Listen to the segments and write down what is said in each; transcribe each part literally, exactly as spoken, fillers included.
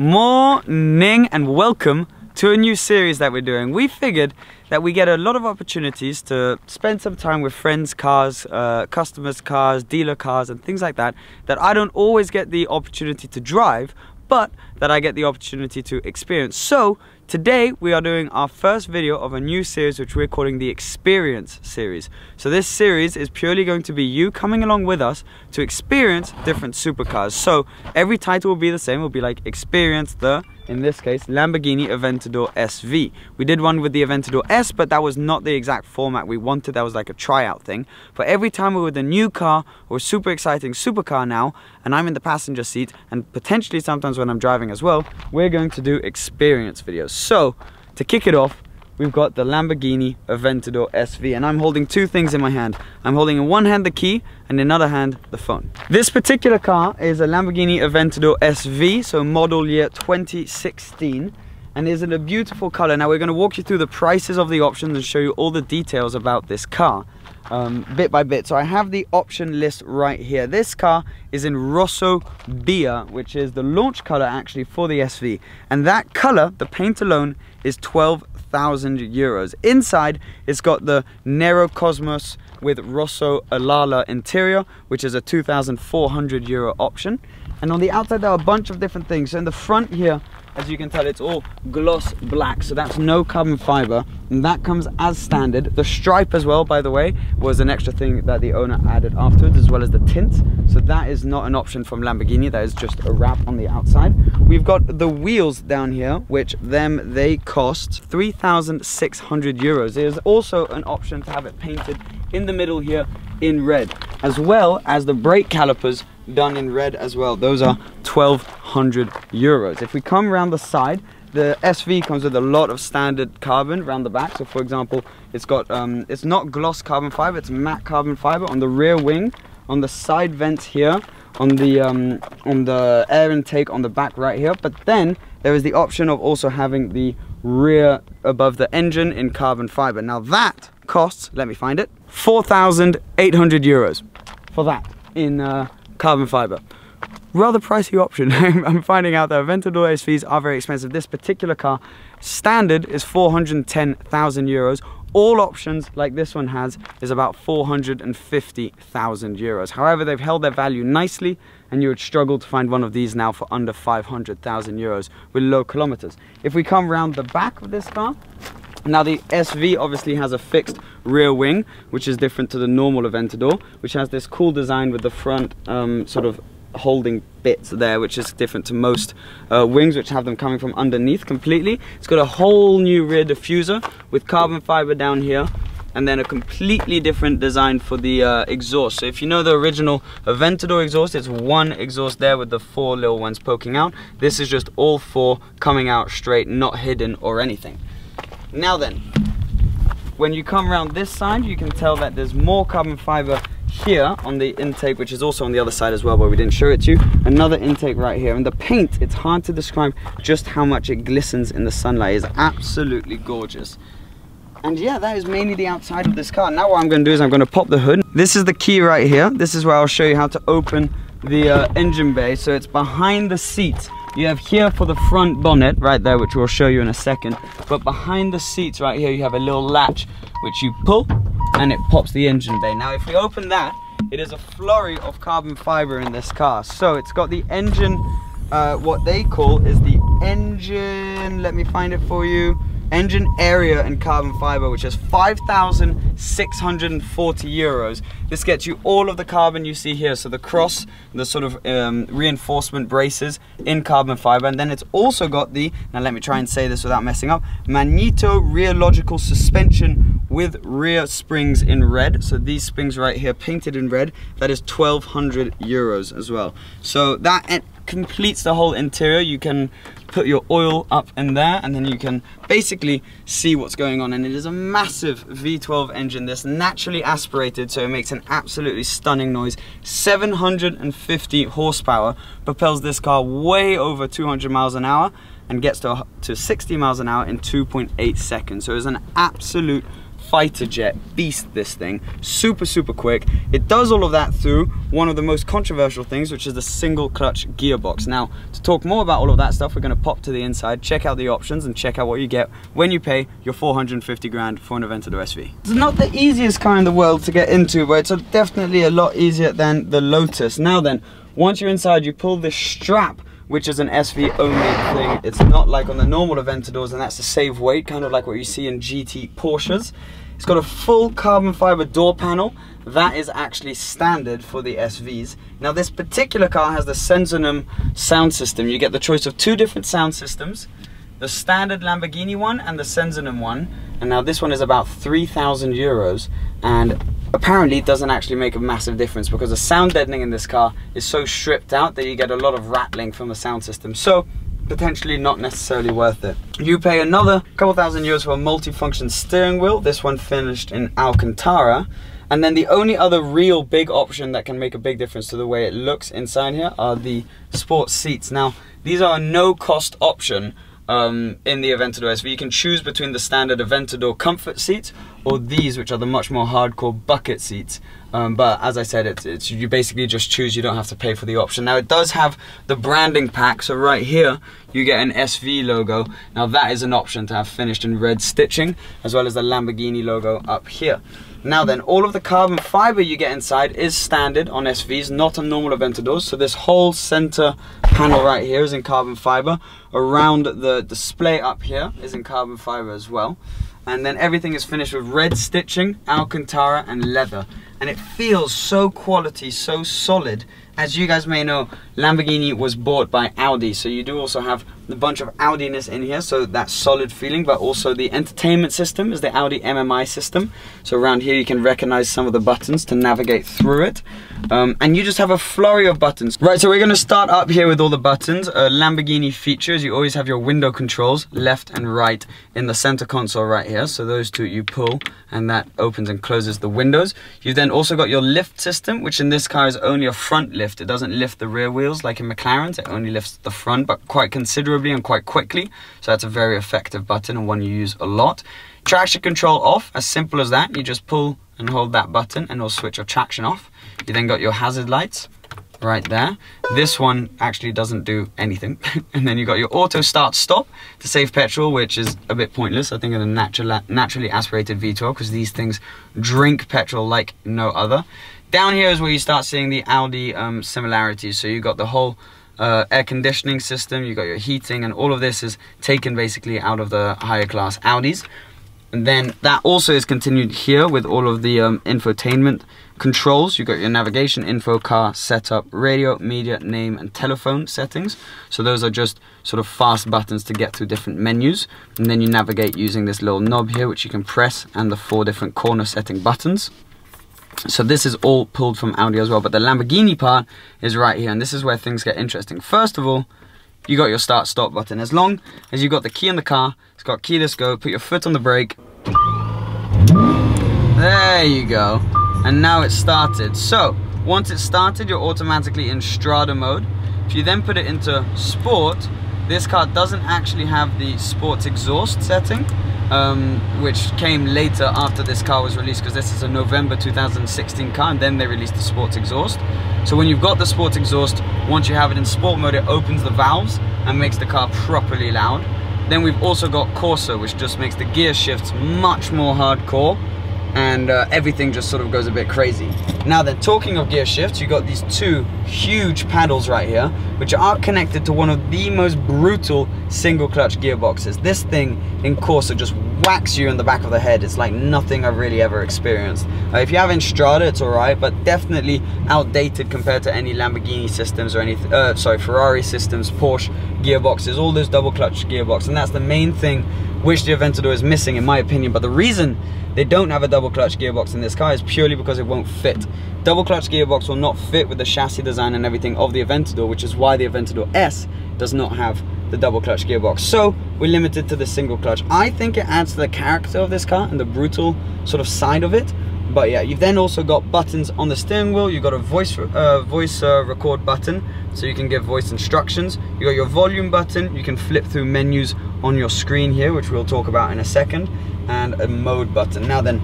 Morning and welcome to a new series that we're doing. We figured that we get a lot of opportunities to spend some time with friends' cars, uh, customers' cars, dealer cars and things like that that I don't always get the opportunity to drive, but that I get the opportunity to experience. So today we are doing our first video of a new series which we're calling the Experience series. So this series is purely going to be you coming along with us to experience different supercars. So every title will be the same, will be like Experience the, in this case, Lamborghini Aventador S V. We did one with the Aventador S, but that was not the exact format we wanted. That was like a tryout thing. But every time we're with a new car or super exciting supercar now, and I'm in the passenger seat, and potentially sometimes when I'm driving as well, we're going to do experience videos. So, to kick it off, we've got the Lamborghini Aventador S V, and I'm holding two things in my hand. I'm holding in one hand the key, and in another hand the phone. This particular car is a Lamborghini Aventador S V, so model year twenty sixteen, and is in a beautiful color. Now we're gonna walk you through the prices of the options and show you all the details about this car, um, bit by bit. So I have the option list right here. This car is in Rosso Bia, which is the launch color actually for the S V. And that color, the paint alone, is twelve thousand euros. Inside, it's got the Nero Cosmos with Rosso Alala interior, which is a two thousand four hundred euro option. And on the outside, there are a bunch of different things. So in the front here, as you can tell, it's all gloss black, so that's no carbon fiber, and that comes as standard. The stripe as well, by the way, was an extra thing that the owner added afterwards, as well as the tint. So that is not an option from Lamborghini, that is just a wrap on the outside. We've got the wheels down here, which them, they cost three thousand six hundred euros. There's also an option to have it painted in the middle here in red, as well as the brake calipers done in red as well. Those are twelve hundred euros. If we come around the side, the S V comes with a lot of standard carbon around the back. So for example, it's got um, it's not gloss carbon fiber, it's matte carbon fiber on the rear wing, on the side vents here, on the um, on the air intake on the back right here. But then there is the option of also having the rear above the engine in carbon fiber. Now that costs, let me find it, four thousand eight hundred euros for that in uh, carbon fiber. Rather pricey option. I'm finding out that Aventador S Vs are very expensive. This particular car, standard, is four hundred ten thousand euros. All options, like this one has, is about four hundred fifty thousand euros. However, they've held their value nicely, and you would struggle to find one of these now for under five hundred thousand euros with low kilometers. If we come round the back of this car, now the S V obviously has a fixed rear wing, which is different to the normal Aventador, which has this cool design with the front um, sort of holding bits there, which is different to most uh, wings, which have them coming from underneath completely. It's got a whole new rear diffuser with carbon fiber down here, and then a completely different design for the uh, exhaust. So if you know the original Aventador exhaust, it's one exhaust there with the four little ones poking out. This is just all four coming out straight, not hidden or anything. Now then, when you come around this side, you can tell that there's more carbon fiber here on the intake, which is also on the other side as well, but we didn't show it to you. Another intake right here, and the paint, it's hard to describe just how much it glistens in the sunlight. It's absolutely gorgeous. And yeah, that is mainly the outside of this car. Now what I'm going to do is I'm going to pop the hood. This is the key right here. This is where I'll show you how to open the uh, engine bay. So it's behind the seat. You have here for the front bonnet right there, which we'll show you in a second. But behind the seats right here, you have a little latch, which you pull and it pops the engine bay. Now, if we open that, it is a flurry of carbon fiber in this car. So it's got the engine, uh, what they call is the engine, let me find it for you. Engine area and carbon fiber, which is five thousand six hundred forty euros. This gets you all of the carbon you see here, so the cross, the sort of um, reinforcement braces in carbon fiber, and then it's also got the, now let me try and say this without messing up, Magneto Rheological suspension with rear springs in red. So these springs right here painted in red, that is twelve hundred euros as well. So that completes the whole interior. You can put your oil up in there and then you can basically see what's going on. And it is a massive V twelve engine that's naturally aspirated, so it makes an absolutely stunning noise. Seven hundred fifty horsepower propels this car way over two hundred miles an hour and gets to, to sixty miles an hour in two point eight seconds. So it's an absolute fighter jet beast, this thing. Super, super quick. It does all of that through one of the most controversial things, which is the single clutch gearbox. Now, to talk more about all of that stuff, we're going to pop to the inside, check out the options, and check out what you get when you pay your four hundred fifty grand for an Aventador S V. It's not the easiest car in the world to get into, but it's definitely a lot easier than the Lotus. Now then, once you're inside, you pull this strap, which is an S V only thing. It's not like on the normal Aventadors, and that's to save weight, kind of like what you see in G T Porsches. It's got a full carbon fiber door panel. That is actually standard for the S Vs. Now this particular car has the Sensonum sound system. You get the choice of two different sound systems, the standard Lamborghini one and the Sensonum one. And now this one is about three thousand euros, and apparently it doesn't actually make a massive difference because the sound deadening in this car is so stripped out that you get a lot of rattling from the sound system. So potentially not necessarily worth it. You pay another couple thousand euros for a multi-function steering wheel, this one finished in Alcantara. And then the only other real big option that can make a big difference to the way it looks inside here are the sports seats. Now these are a no-cost option Um, in the Aventador S V. You can choose between the standard Aventador comfort seats or these, which are the much more hardcore bucket seats. Um, but as I said, it's, it's you basically just choose, you don't have to pay for the option. Now it does have the branding pack, so right here you get an S V logo. Now that is an option to have finished in red stitching, as well as the Lamborghini logo up here. Now then, all of the carbon fiber you get inside is standard on S Vs, not on normal Aventadors. So this whole center panel right here is in carbon fiber. Around the display up here is in carbon fiber as well. And then everything is finished with red stitching, Alcantara, and leather. And it feels so quality, so solid. As you guys may know, Lamborghini was bought by Audi, so you do also have a bunch of Audi-ness in here, so that solid feeling, but also the entertainment system is the Audi M M I system. So around here you can recognize some of the buttons to navigate through it. Um, and you just have a flurry of buttons. Right, so we're gonna start up here with all the buttons. Uh, Lamborghini features, you always have your window controls, left and right, in the center console right here. So those two you pull, and that opens and closes the windows. You've then also got your lift system, which in this car is only a front lift. It doesn't lift the rear wheels like in McLaren's, it only lifts the front, but quite considerably and quite quickly. So that's a very effective button and one you use a lot. Traction control off, as simple as that. You just pull and hold that button and it'll switch your traction off. You then got your hazard lights right there. This one actually doesn't do anything. And then you got your auto start stop to save petrol, which is a bit pointless, I think, in a natural, naturally aspirated V twelve, because these things drink petrol like no other. Down here is where you start seeing the Audi um, similarities. So you got the whole uh, air conditioning system, you got your heating, and all of this is taken basically out of the higher class Audis. And then that also is continued here with all of the um, infotainment controls. You've got your navigation, info, car, setup, radio, media, name, and telephone settings. So those are just sort of fast buttons to get through different menus. And then you navigate using this little knob here, which you can press, and the four different corner setting buttons. So this is all pulled from Audi as well, but the Lamborghini part is right here. And this is where things get interesting. First of all, you got your start stop button. As long as you've got the key in the car, it's got keyless go, put your foot on the brake. There you go. And now it's started. So once it's started, you're automatically in Strada mode. If you then put it into sport, this car doesn't actually have the sports exhaust setting. um, which came later after this car was released, because this is a November two thousand sixteen car, and then they released the sports exhaust. So when you've got the sports exhaust, once you have it in sport mode, it opens the valves and makes the car properly loud. Then we've also got Corsa, which just makes the gear shifts much more hardcore, and uh, everything just sort of goes a bit crazy. Now then, talking of gear shifts, you've got these two huge paddles right here, which are connected to one of the most brutal single clutch gearboxes. This thing in Corsa just whacks you in the back of the head. It's like nothing I've really ever experienced. Uh, if you have in Strada, it's all right, but definitely outdated compared to any Lamborghini systems or any, uh, sorry, Ferrari systems, Porsche gearboxes, all those double clutch gearboxes. And that's the main thing which the Aventador is missing, in my opinion. But the reason they don't have a double clutch gearbox in this car is purely because it won't fit. Double clutch gearbox will not fit with the chassis design and everything of the Aventador, which is why the Aventador S does not have the double clutch gearbox. So we're limited to the single clutch. I think it adds to the character of this car and the brutal sort of side of it. But yeah, you've then also got buttons on the steering wheel. You've got a voice uh, voice uh, record button, so you can give voice instructions. You got your volume button. You can flip through menus on your screen here, which we'll talk about in a second, and a mode button. Now then,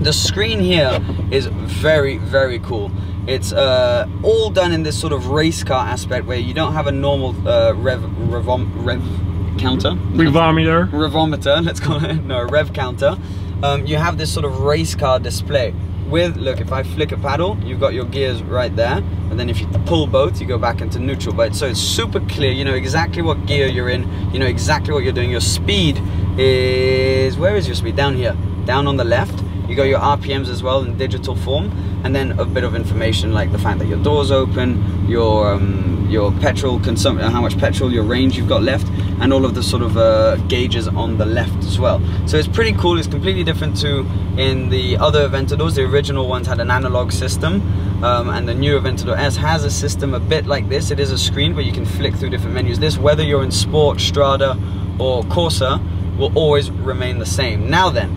the screen here is very, very cool. It's uh, all done in this sort of race car aspect where you don't have a normal uh, rev, revom, rev counter. Revometer. Revometer, let's call it. No, rev counter. Um, you have this sort of race car display with, look, if I flick a paddle, you've got your gears right there, and then if you pull both, you go back into neutral. But so it's super clear, you know exactly what gear you're in, you know exactly what you're doing. Your speed is, where is your speed? Down here, down on the left. You got your R P Ms as well in digital form, and then a bit of information like the fact that your door's open, your um, your petrol consumption, how much petrol, your range you've got left, and all of the sort of uh, gauges on the left as well. So it's pretty cool. It's completely different to in the other Aventadors. The original ones had an analog system, um, and the new Aventador S has a system a bit like this. It is a screen where you can flick through different menus. This, whether you're in Sport, Strada, or Corsa, will always remain the same. Now then,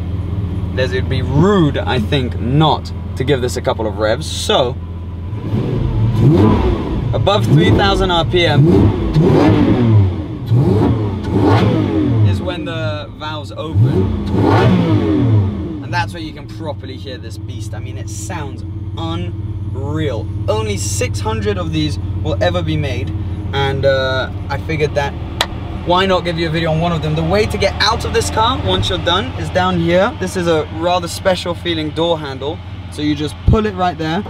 There's, it'd be rude, I think, not to give this a couple of revs. So, above three thousand R P M is when the valves open, and that's where you can properly hear this beast. I mean, it sounds unreal. Only six hundred of these will ever be made, and uh, I figured that, why not give you a video on one of them? The way to get out of this car once you're done is down here. This is a rather special feeling door handle. So you just pull it right there,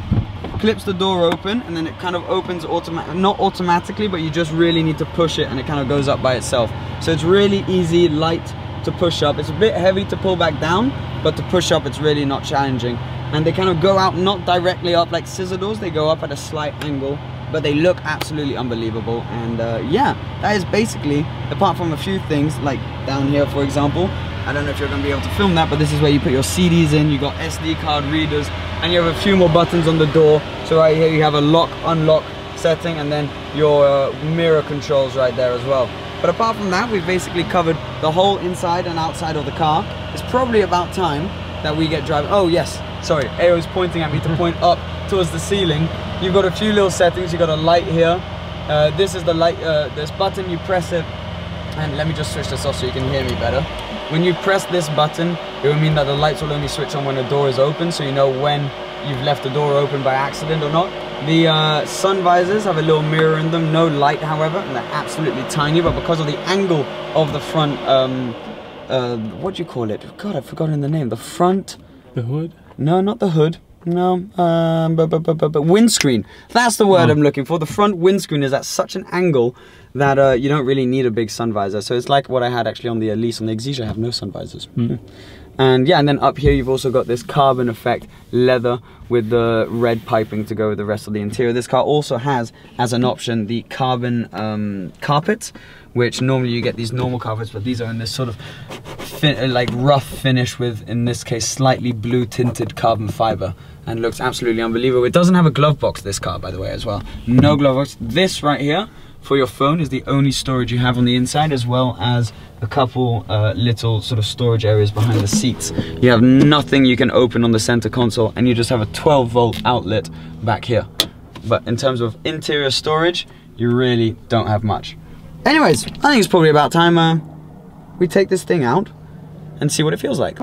clips the door open, and then it kind of opens automatically, not automatically, but you just really need to push it and it kind of goes up by itself. So it's really easy, light to push up. It's a bit heavy to pull back down, but to push up it's really not challenging. And they kind of go out not directly up like scissor doors, they go up at a slight angle, but they look absolutely unbelievable. And uh, yeah, that is basically, apart from a few things, like down here, for example, I don't know if you're gonna be able to film that, but this is where you put your C Ds in, you got S D card readers, and you have a few more buttons on the door. So right here you have a lock, unlock setting, and then your uh, mirror controls right there as well. But apart from that, we've basically covered the whole inside and outside of the car. It's probably about time that we get driving. Oh yes, sorry, Ao's pointing at me to point up towards the ceiling. You've got a few little settings. You've got a light here. Uh, this is the light, uh, this button, you press it, and let me just switch this off so you can hear me better. When you press this button, it will mean that the lights will only switch on when the door is open, so you know when you've left the door open by accident or not. The uh, sun visors have a little mirror in them, no light however, and they're absolutely tiny, but because of the angle of the front, um, uh, what do you call it? God, I've forgotten the name. The front... The hood? No, not the hood. No, um, but, but, but, but, but windscreen, that's the word oh. I'm looking for. The front windscreen is at such an angle that uh, you don't really need a big sun visor. So it's like what I had actually on the Elise, on the Exige, I have no sun visors. Mm. And yeah, and then up here you've also got this carbon effect leather with the red piping to go with the rest of the interior. This car also has, as an option, the carbon um, carpets, which normally you get these normal carpets, but these are in this sort of fin like rough finish with, in this case, slightly blue tinted carbon fiber. And looks absolutely unbelievable. It doesn't have a glove box, this car, by the way, as well. No glove box. This right here for your phone is the only storage you have on the inside, as well as a couple uh, little sort of storage areas behind the seats. You have nothing you can open on the center console, and you just have a twelve volt outlet back here. But in terms of interior storage, you really don't have much. Anyways, I think it's probably about time uh, we take this thing out and see what it feels like.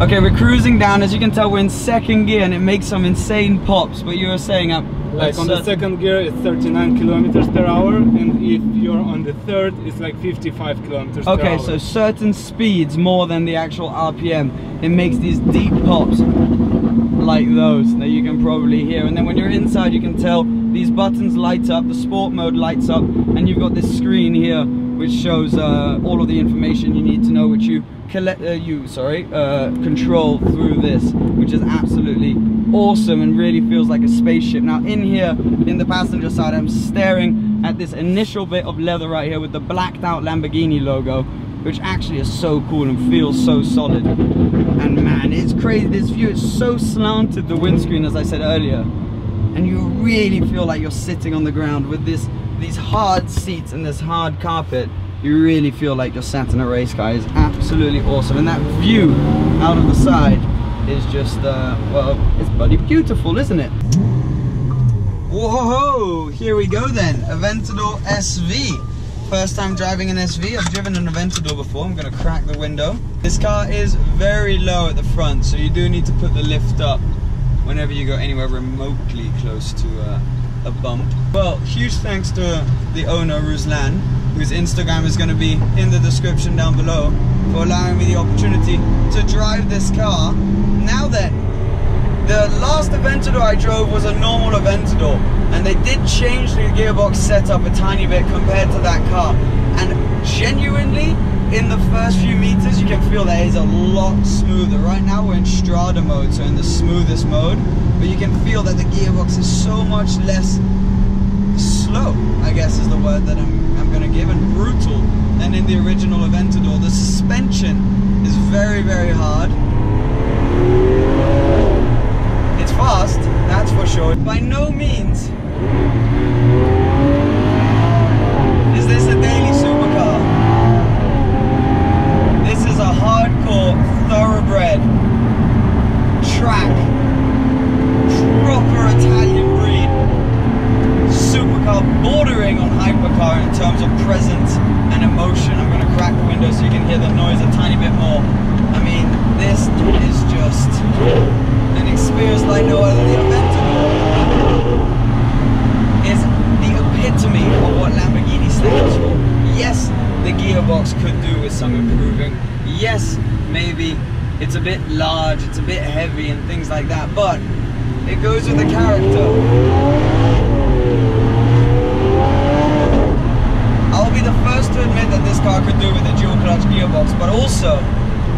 Okay, we're cruising down. As you can tell, we're in second gear and it makes some insane pops. But you were saying up like, like on the second gear it's thirty-nine kilometers per hour, and if you're on the third it's like fifty-five kilometers okay, per hour. Okay, so certain speeds more than the actual R P M, it makes these deep pops like those that you can probably hear. And then when you're inside, you can tell these buttons light up, the sport mode lights up, and you've got this screen here which shows uh, all of the information you need to know, which you collect, uh, you sorry, uh, control through this, which is absolutely awesome and really feels like a spaceship. Now in here, in the passenger side, I'm staring at this initial bit of leather right here with the blacked out Lamborghini logo, which actually is so cool and feels so solid. And man, it's crazy, this view is so slanted, the windscreen, as I said earlier, and you really feel like you're sitting on the ground with this these hard seats and this hard carpet. You really feel like you're sat in a race car. It's absolutely awesome, and that view out of the side is just uh, well, it's bloody beautiful, isn't it? Whoa, here we go then, Aventador S V. First time driving an S V. I've driven an Aventador before. I'm gonna crack the window. This car is very low at the front, so you do need to put the lift up whenever you go anywhere remotely close to uh, a bump. Well, huge thanks to the owner, Ruslan, whose Instagram is going to be in the description down below, for allowing me the opportunity to drive this car. Now then, the last Aventador I drove was a normal Aventador, and they did change the gearbox setup a tiny bit compared to that car, and genuinely in the first few meters you can feel that is a lot smoother. Right now we're in Strada mode, so in the smoothest mode, but you can feel that the gearbox is so much less slow, I guess is the word that I'm, I'm going to give, and brutal than in the original Aventador. The suspension is very, very hard. It's fast, that's for sure. By no means is this a daily supercar. This is a hardcore, thoroughbred, track, proper Italian breed supercar, bordering on hypercar in terms of presence and emotion. I'm going to crack the window so you can hear the noise a tiny bit more. I mean, this is just an experience like no other. The Aventador is the epitome of what Lamborghini stands for. Yes, the gearbox could do with some improving. Yes, maybe it's a bit large, it's a bit heavy and things like that, but it goes with the character. I'll be the first to admit that this car could do with a dual clutch gearbox, but also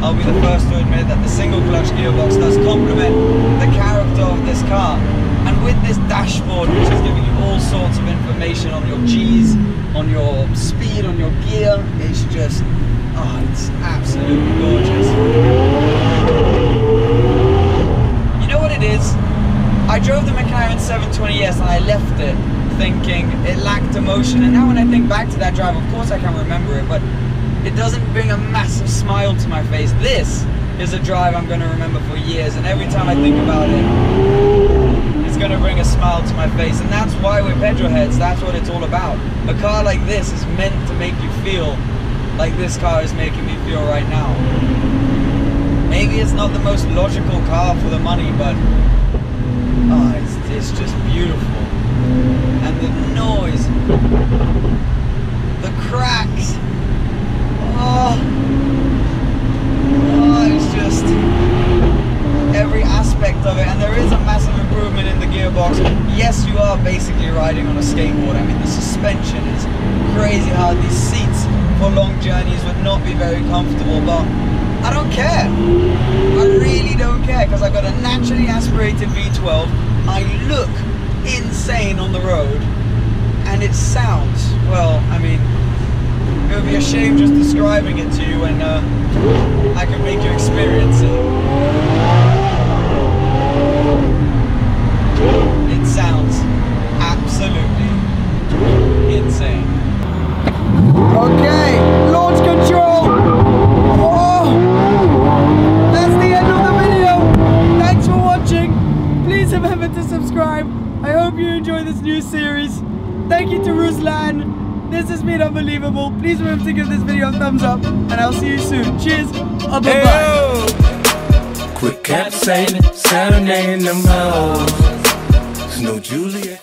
I'll be the first to admit that the single clutch gearbox does complement the character of this car. And with this dashboard, which is giving you all sorts of information on your G's, on your speed, on your gear, it's just, oh, it's absolutely gorgeous. You know what it is? I drove the McLaren seven twenty S and I left it thinking it lacked emotion, and now when I think back to that drive, of course I can remember it, but it doesn't bring a massive smile to my face. This is a drive I'm going to remember for years, and every time I think about it, it's going to bring a smile to my face, and that's why we're petrol heads. That's what it's all about. A car like this is meant to make you feel like this car is making me feel right now. Maybe it's not the most logical car for the money, but oh, it's, it's just beautiful, and the noise, the cracks. Oh, oh, it's just every aspect of it. And there is a massive improvement in the gearbox. Yes, you are basically riding on a skateboard. I mean, the suspension is crazy hard. These seats for long journeys would not be very comfortable, but I don't care. I really don't care, because I've got a naturally aspirated V twelve. I look insane on the road, and it sounds, well, I mean, it would be a shame just describing it to you when uh, I can make you experience it. It sounds absolutely insane. Okay, launch control! Oh, that's the end of the video. Thanks for watching. Please remember to subscribe. I hope you enjoy this new series. Thank you to Ruslan. This has been unbelievable. Please remember to give this video a thumbs up, and I'll see you soon. Cheers. Bye bye. Quick cap saving, Saturday in the mall. Snow Juliet.